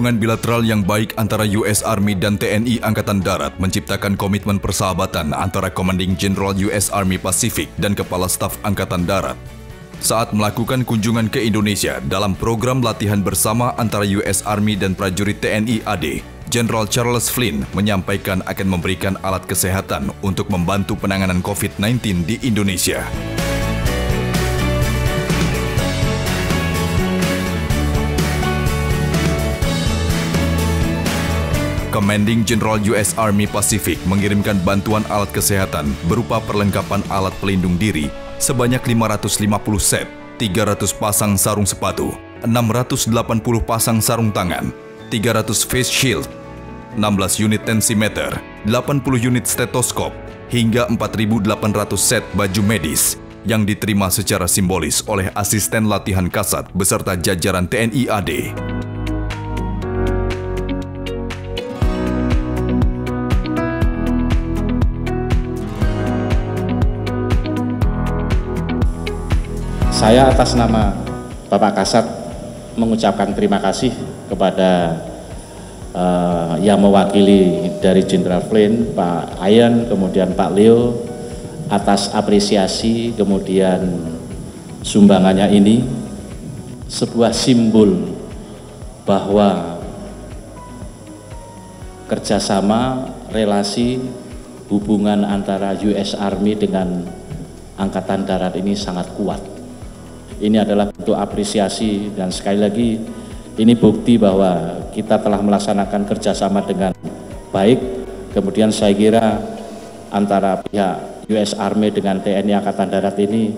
Hubungan bilateral yang baik antara US Army dan TNI Angkatan Darat menciptakan komitmen persahabatan antara Commanding General US Army Pacific dan Kepala Staf Angkatan Darat. Saat melakukan kunjungan ke Indonesia dalam program latihan bersama antara US Army dan prajurit TNI AD, Jenderal Charles Flynn menyampaikan akan memberikan alat kesehatan untuk membantu penanganan COVID-19 di Indonesia. Commanding General US Army Pacific mengirimkan bantuan alat kesehatan berupa perlengkapan alat pelindung diri sebanyak 550 set, 300 pasang sarung sepatu, 680 pasang sarung tangan, 300 face shield, 16 unit tensimeter, 80 unit stetoskop, hingga 4.800 set baju medis yang diterima secara simbolis oleh asisten latihan Kasad beserta jajaran TNI AD. Saya atas nama Bapak Kasad mengucapkan terima kasih kepada yang mewakili dari Jenderal Flynn, Pak Ayan, kemudian Pak Leo atas apresiasi, kemudian sumbangannya ini sebuah simbol bahwa kerjasama, relasi, hubungan antara US Army dengan Angkatan Darat ini sangat kuat. Ini adalah bentuk apresiasi dan sekali lagi ini bukti bahwa kita telah melaksanakan kerjasama dengan baik. Kemudian saya kira antara pihak US Army dengan TNI Angkatan Darat ini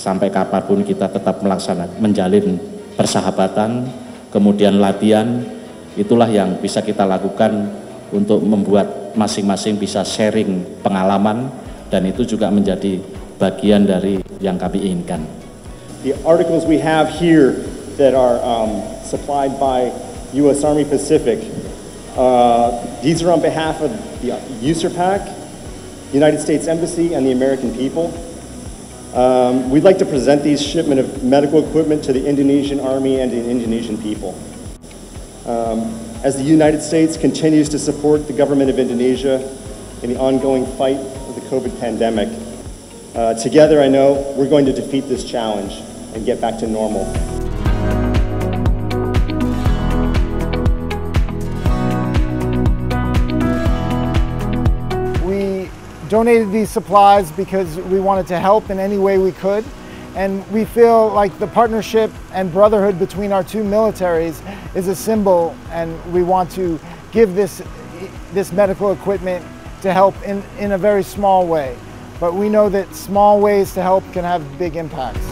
sampai kapanpun kita tetap melaksanakan menjalin persahabatan, kemudian latihan, itulah yang bisa kita lakukan untuk membuat masing-masing bisa sharing pengalaman dan itu juga menjadi bagian dari yang kami inginkan. The articles we have here that are supplied by U.S. Army Pacific, these are on behalf of the USERPAC, United States Embassy, and the American people. We'd like to present these shipment of medical equipment to the Indonesian Army and the Indonesian people. As the United States continues to support the government of Indonesia in the ongoing fight with the COVID pandemic, together I know we're going to defeat this challenge and get back to normal. We donated these supplies because we wanted to help in any way we could, and we feel like the partnership and brotherhood between our two militaries is a symbol, and we want to give this medical equipment to help in a very small way. But we know that small ways to help can have big impacts.